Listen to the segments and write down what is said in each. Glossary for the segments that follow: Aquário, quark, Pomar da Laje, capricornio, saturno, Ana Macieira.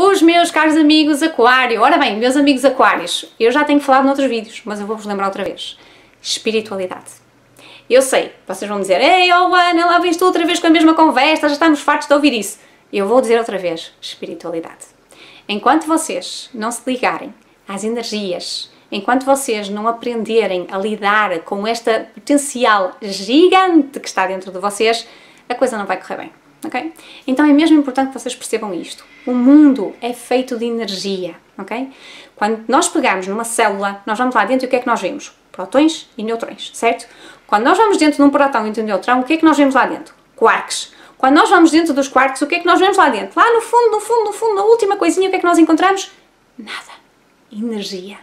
Os meus caros amigos Aquário. Ora bem, meus amigos Aquários, eu já tenho falado noutros vídeos, mas eu vou-vos lembrar outra vez. Espiritualidade. Eu sei, vocês vão dizer, ei, oh Ana, lá vens tu outra vez com a mesma conversa, já estamos fartos de ouvir isso. Eu vou dizer outra vez, espiritualidade. Enquanto vocês não se ligarem às energias, enquanto vocês não aprenderem a lidar com este potencial gigante que está dentro de vocês, a coisa não vai correr bem. Okay? Então é mesmo importante que vocês percebam isto. O mundo é feito de energia. Okay? Quando nós pegamos numa célula, nós vamos lá dentro e o que é que nós vemos? Protões e neutrões, certo? Quando nós vamos dentro de um protão e de um neutrão, o que é que nós vemos lá dentro? Quarks. Quando nós vamos dentro dos quarks, o que é que nós vemos lá dentro? Lá no fundo, no fundo, no fundo, na última coisinha, o que é que nós encontramos? Nada. Energia.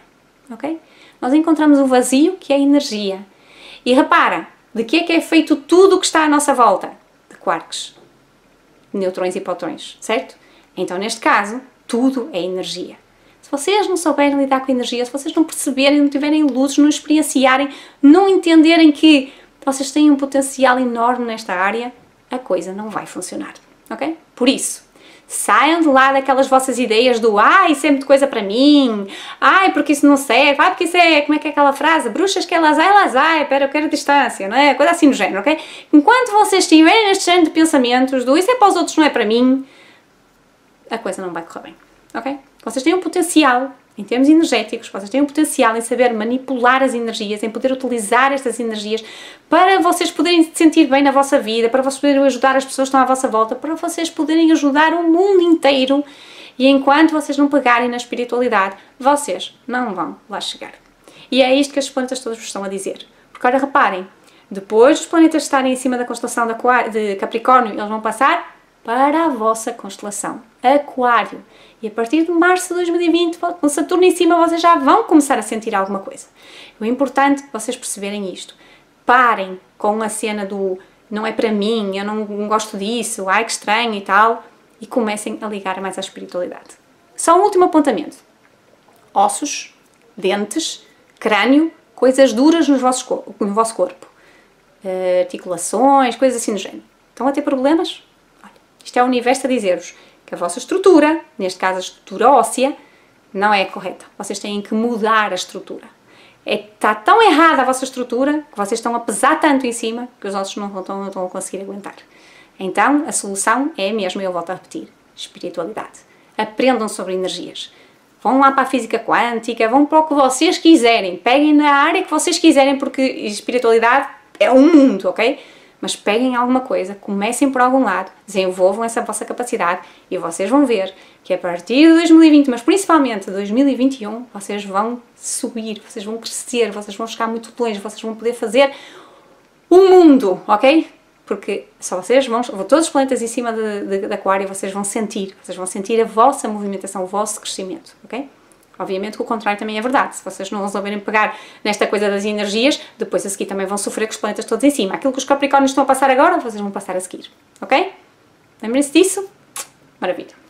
Okay? Nós encontramos um vazio que é energia. E repara, de que é feito tudo o que está à nossa volta? De quarks. Neutrões e protões, certo? Então, neste caso, tudo é energia. Se vocês não souberem lidar com energia, se vocês não perceberem, não tiverem luzes, não experienciarem, não entenderem que vocês têm um potencial enorme nesta área, a coisa não vai funcionar, ok? Por isso, saiam de lá daquelas vossas ideias do ai, isso é muita coisa para mim, ai, porque isso não serve, ai, porque isso é, como é que é aquela frase? Bruxas que elas ai, pera, eu quero distância, não é? Coisa assim do género, ok? Enquanto vocês estiverem neste género de pensamentos do isso é para os outros, não é para mim, a coisa não vai correr bem, ok? Vocês têm um potencial, em termos energéticos, vocês têm um potencial em saber manipular as energias, em poder utilizar estas energias para vocês poderem se sentir bem na vossa vida, para vocês poderem ajudar as pessoas que estão à vossa volta, para vocês poderem ajudar o mundo inteiro. E enquanto vocês não pegarem na espiritualidade, vocês não vão lá chegar. E é isto que as planetas todas vos estão a dizer. Porque ora, reparem, depois dos planetas estarem em cima da constelação de Capricórnio, eles vão passar para a vossa constelação, Aquário. E a partir de março de 2020, com Saturno em cima, vocês já vão começar a sentir alguma coisa. O importante é vocês perceberem isto. Parem com a cena do não é para mim, eu não gosto disso, ai que estranho e tal, e comecem a ligar mais à espiritualidade. Só um último apontamento. Ossos, dentes, crânio, coisas duras no vosso corpo. Articulações, coisas assim do género. Estão a ter problemas? Isto é o universo a dizer-vos que a vossa estrutura, neste caso a estrutura óssea, não é correta. Vocês têm que mudar a estrutura. Está tão errada a vossa estrutura que vocês estão a pesar tanto em cima que os ossos não estão a conseguir aguentar. Então, a solução é a mesma, eu volto a repetir, espiritualidade. Aprendam sobre energias. Vão lá para a física quântica, vão para o que vocês quiserem. Peguem na área que vocês quiserem, porque espiritualidade é um mundo, ok? Mas peguem alguma coisa, comecem por algum lado, desenvolvam essa vossa capacidade e vocês vão ver que a partir de 2020, mas principalmente de 2021, vocês vão subir, vocês vão crescer, vocês vão chegar muito longe, vocês vão poder fazer o mundo, ok? Porque só vocês vão, todos os planetas em cima da Aquário, vocês vão sentir a vossa movimentação, o vosso crescimento, ok? Obviamente que o contrário também é verdade. Se vocês não resolverem pegar nesta coisa das energias, depois a seguir também vão sofrer com os planetas todos em cima. Aquilo que os Capricórnios estão a passar agora, vocês vão passar a seguir. Ok? Lembrem-se disso? Maravilha!